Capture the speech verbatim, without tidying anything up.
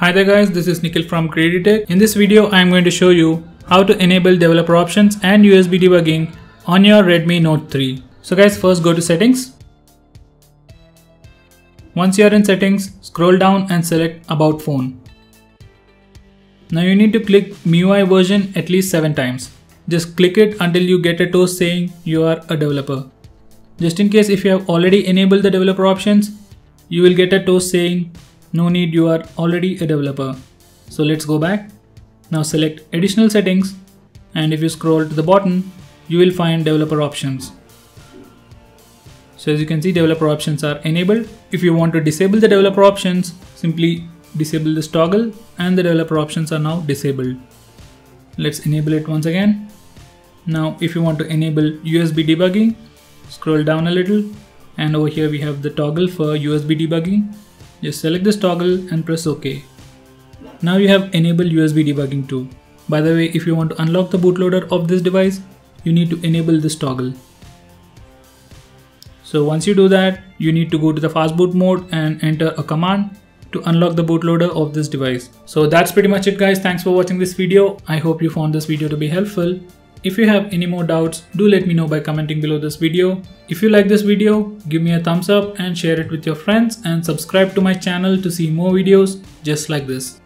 Hi there guys, this is Nikhil from GreedyTech. In this video I am going to show you how to enable developer options and U S B debugging on your Redmi Note three. So guys, first go to settings. Once you are in settings, scroll down and select about phone. Now you need to click M I U I version at least seven times. Just click it until you get a toast saying you are a developer. Just in case if you have already enabled the developer options, you will get a toast saying no need, you are already a developer. So let's go back. Now select additional settings, and if you scroll to the bottom, you will find developer options. So as you can see, developer options are enabled. If you want to disable the developer options, simply disable this toggle and the developer options are now disabled. Let's enable it once again. Now if you want to enable U S B debugging, scroll down a little and over here we have the toggle for U S B debugging. Just select this toggle and press OK. Now you have enabled U S B debugging too. By the way, if you want to unlock the bootloader of this device, you need to enable this toggle. So once you do that, you need to go to the fastboot mode and enter a command to unlock the bootloader of this device. So that's pretty much it guys. Thanks for watching this video. I hope you found this video to be helpful. If you have any more doubts, do let me know by commenting below this video. If you like this video, give me a thumbs up and share it with your friends, and subscribe to my channel to see more videos just like this.